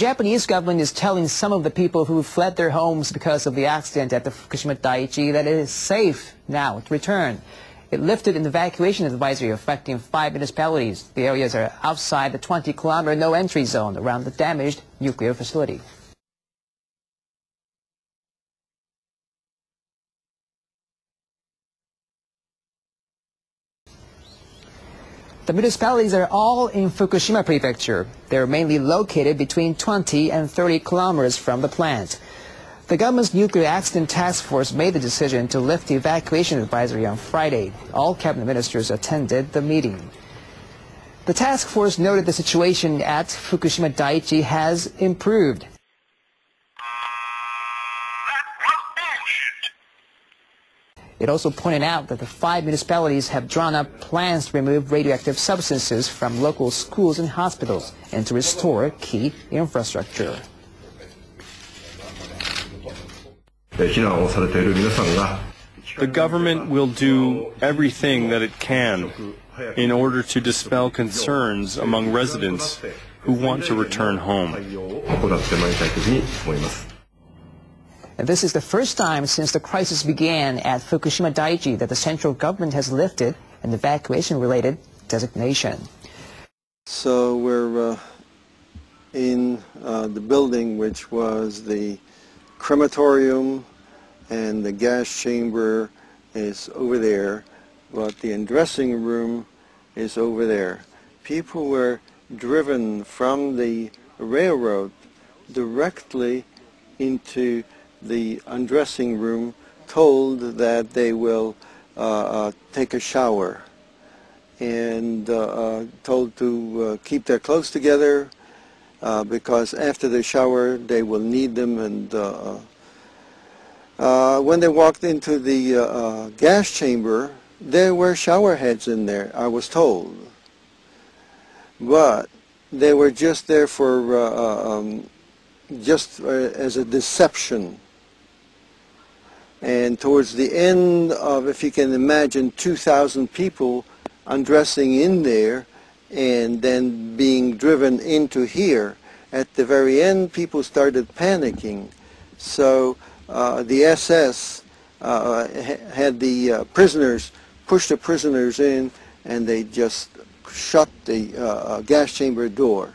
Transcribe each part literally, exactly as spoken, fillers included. The Japanese government is telling some of the people who fled their homes because of the accident at the Fukushima Daiichi that it is safe now to return. It lifted an evacuation advisory affecting five municipalities. The areas are outside the twenty kilometer no-entry zone around the damaged nuclear facility. The municipalities are all in Fukushima Prefecture. They are mainly located between twenty and thirty kilometers from the plant. The government's Nuclear Accident Task Force made the decision to lift the evacuation advisory on Friday. All cabinet ministers attended the meeting. The task force noted the situation at Fukushima Daiichi has improved. It also pointed out that the five municipalities have drawn up plans to remove radioactive substances from local schools and hospitals and to restore key infrastructure. 避難をされている皆さんが The government will do everything that it can in order to dispel concerns among residents who want to return home. This is the first time since the crisis began at Fukushima Daiichi that the central government has lifted an evacuation-related designation. So we're uh, in uh, the building which was the crematorium, and the gas chamber is over there, but the dressing room is over there. People were driven from the railroad directly into the undressing room, told that they will uh, uh, take a shower, and uh, uh, told to uh, keep their clothes together uh, because after the shower they will need them. And uh, uh, when they walked into the uh, uh, gas chamber, there were shower heads in there, I was told, but they were just there for uh, um, just uh, as a deception. And towards the end of, if you can imagine, two thousand people undressing in there and then being driven into here, at the very end people started panicking. So uh, the S S uh, had the uh, prisoners, pushed the prisoners in, and they just shut the uh, gas chamber door.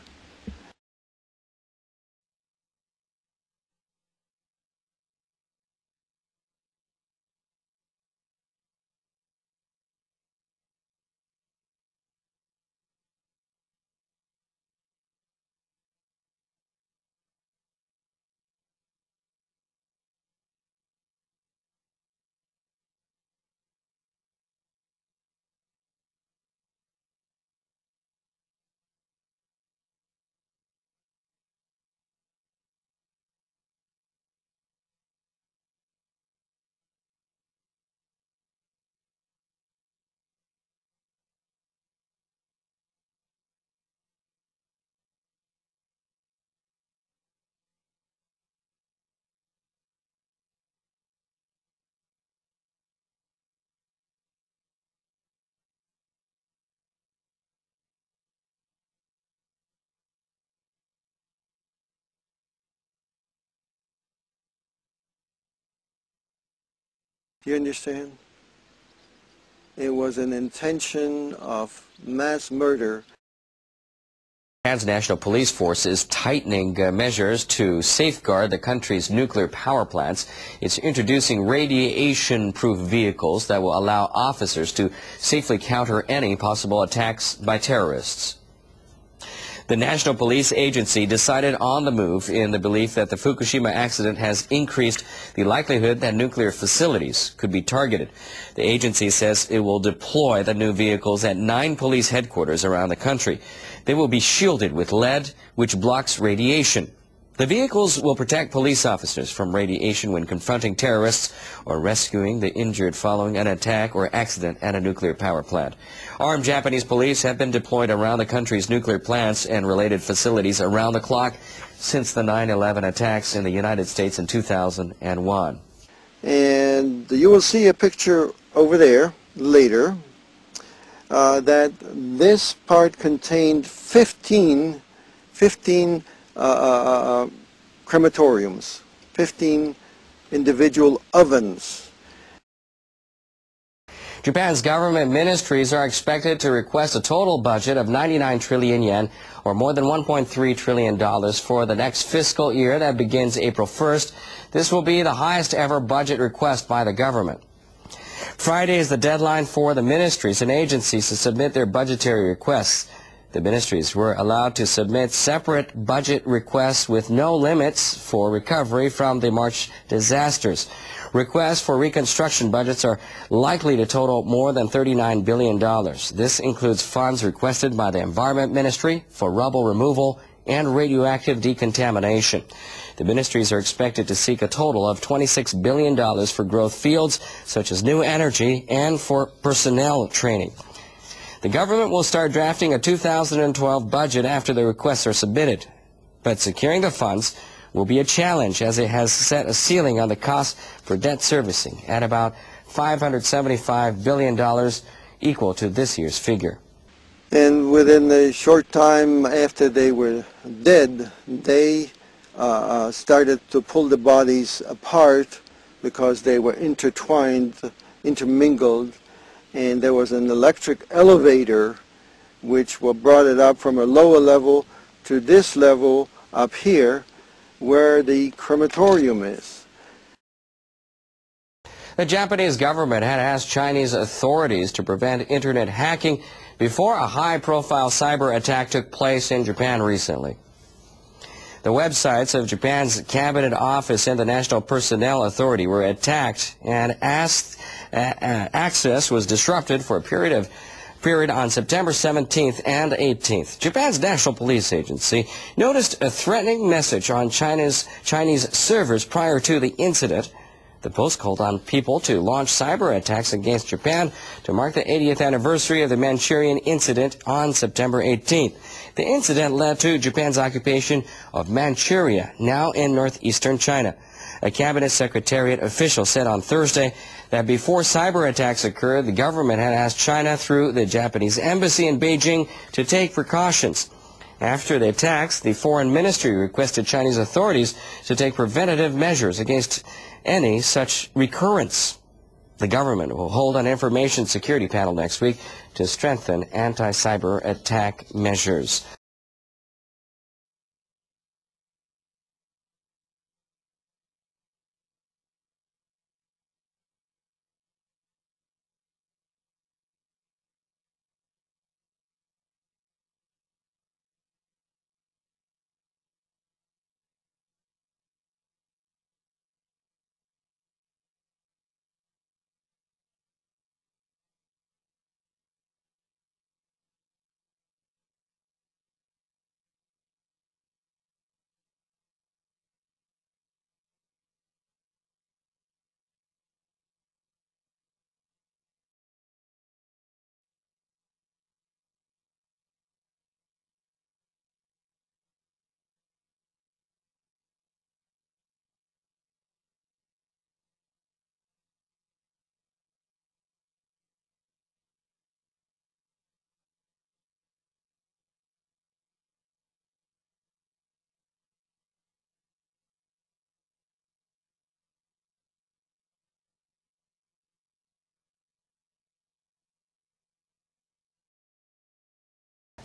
Do you understand? It was an intention of mass murder. Japan's national police force is tightening uh, measures to safeguard the country's nuclear power plants. It's introducing radiation-proof vehicles that will allow officers to safely counter any possible attacks by terrorists. The National Police Agency decided on the move in the belief that the Fukushima accident has increased the likelihood that nuclear facilities could be targeted. The agency says it will deploy the new vehicles at nine police headquarters around the country. They will be shielded with lead, which blocks radiation. The vehicles will protect police officers from radiation when confronting terrorists or rescuing the injured following an attack or accident at a nuclear power plant. Armed Japanese police have been deployed around the country's nuclear plants and related facilities around the clock since the nine eleven attacks in the United States in two thousand one. And you will see a picture over there later uh, that this part contained fifteen, fifteen uh, uh, crematoriums, fifteen individual ovens. Japan's government ministries are expected to request a total budget of ninety-nine trillion yen, or more than one point three trillion dollars, for the next fiscal year that begins April first. This will be the highest ever budget request by the government. Friday is the deadline for the ministries and agencies to submit their budgetary requests. The ministries were allowed to submit separate budget requests with no limits for recovery from the March disasters. Requests for reconstruction budgets are likely to total more than thirty-nine billion dollars. This includes funds requested by the Environment Ministry for rubble removal and radioactive decontamination. The ministries are expected to seek a total of twenty-six billion dollars for growth fields such as new energy and for personnel training. The government will start drafting a two thousand twelve budget after the requests are submitted, but securing the funds will be a challenge, as it has set a ceiling on the cost for debt servicing at about five hundred seventy-five billion dollars, equal to this year's figure. And within the short time after they were dead, they uh, started to pull the bodies apart because they were intertwined, intermingled, and there was an electric elevator which brought it up from a lower level to this level up here, where the crematorium is. The Japanese government had asked Chinese authorities to prevent internet hacking before a high-profile cyber attack took place in Japan recently. The websites of Japan's Cabinet Office and the National Personnel Authority were attacked, and asked, uh, uh, access was disrupted for a period of period on September seventeenth and eighteenth. Japan's National Police Agency noticed a threatening message on China's Chinese servers prior to the incident. The post called on people to launch cyber attacks against Japan to mark the eightieth anniversary of the Manchurian incident on September eighteenth. The incident led to Japan's occupation of Manchuria, now in northeastern China. A cabinet secretariat official said on Thursday that before cyber attacks occurred, the government had asked China through the Japanese embassy in Beijing to take precautions. After the attacks, the foreign ministry requested Chinese authorities to take preventative measures against any such recurrence. The government will hold an information security panel next week to strengthen anti-cyber attack measures.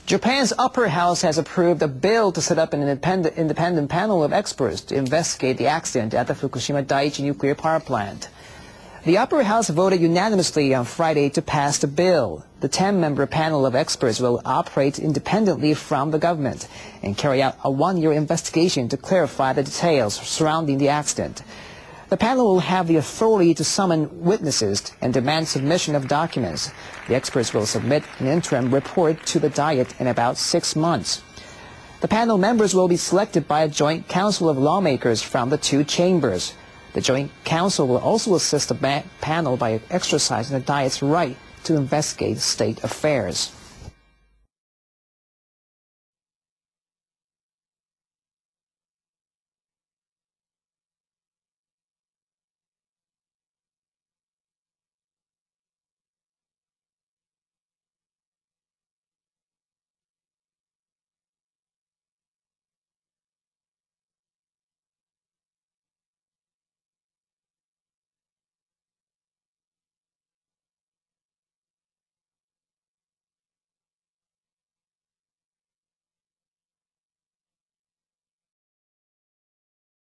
Japan's upper house has approved a bill to set up an independent, independent panel of experts to investigate the accident at the Fukushima Daiichi nuclear power plant. The upper house voted unanimously on Friday to pass the bill. The ten-member panel of experts will operate independently from the government and carry out a one-year investigation to clarify the details surrounding the accident. The panel will have the authority to summon witnesses and demand submission of documents. The experts will submit an interim report to the Diet in about six months. The panel members will be selected by a joint council of lawmakers from the two chambers. The joint council will also assist the panel by exercising the Diet's right to investigate state affairs.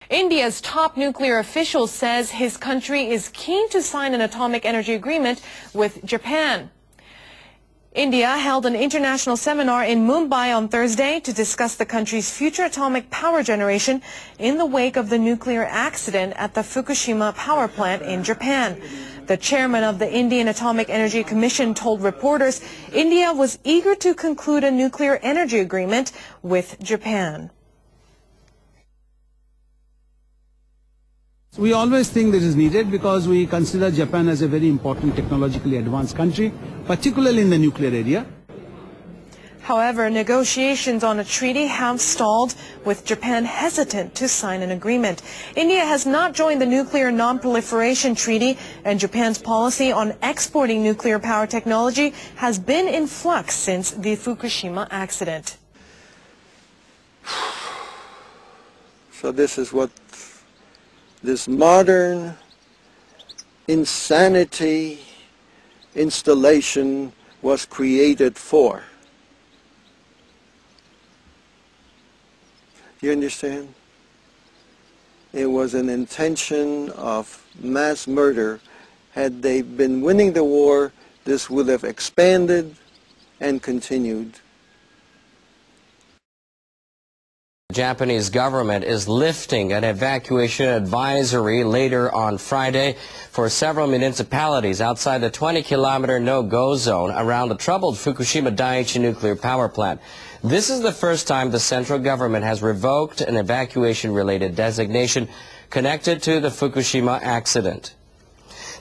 India's top nuclear official says his country is keen to sign an atomic energy agreement with Japan. India held an international seminar in Mumbai on Thursday to discuss the country's future atomic power generation in the wake of the nuclear accident at the Fukushima power plant in Japan. The chairman of the Indian Atomic Energy Commission told reporters India was eager to conclude a nuclear energy agreement with Japan. We always think this is needed because we consider Japan as a very important technologically advanced country, particularly in the nuclear area. However, negotiations on a treaty have stalled, with Japan hesitant to sign an agreement. India has not joined the Nuclear Non-Proliferation Treaty, and Japan's policy on exporting nuclear power technology has been in flux since the Fukushima accident. So this is what this modern insanity installation was created for. You understand? It was an intention of mass murder. Had they been winning the war, this would have expanded and continued. The Japanese government is lifting an evacuation advisory later on Friday for several municipalities outside the twenty kilometer no-go zone around the troubled Fukushima Daiichi nuclear power plant. This is the first time the central government has revoked an evacuation-related designation connected to the Fukushima accident.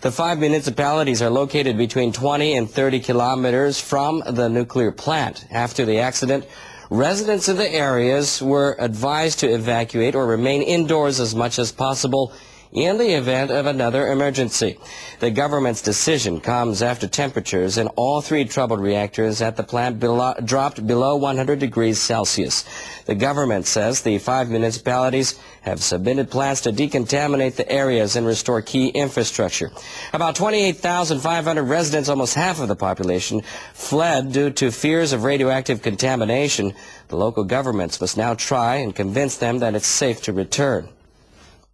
The five municipalities are located between twenty and thirty kilometers from the nuclear plant. After the accident, residents of the areas were advised to evacuate or remain indoors as much as possible in the event of another emergency. The government's decision comes after temperatures in all three troubled reactors at the plant below, dropped below one hundred degrees Celsius. The government says the five municipalities have submitted plans to decontaminate the areas and restore key infrastructure. About twenty-eight thousand five hundred residents, almost half of the population, fled due to fears of radioactive contamination. The local governments must now try and convince them that it's safe to return.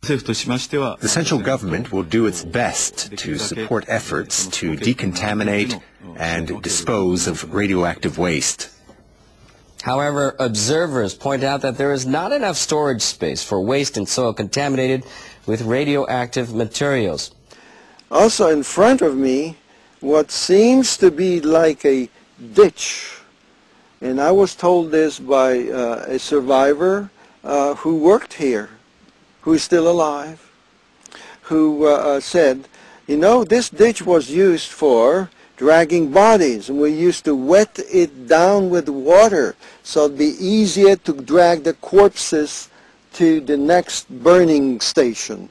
The central government will do its best to support efforts to decontaminate and dispose of radioactive waste. However, observers point out that there is not enough storage space for waste and soil contaminated with radioactive materials. Also in front of me, what seems to be like a ditch, and I was told this by uh, a survivor uh, who worked here, who is still alive, who uh, said, you know, this ditch was used for dragging bodies, and we used to wet it down with water so it'd be easier to drag the corpses to the next burning station.